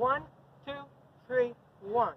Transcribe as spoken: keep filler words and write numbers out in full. One, two, three, one.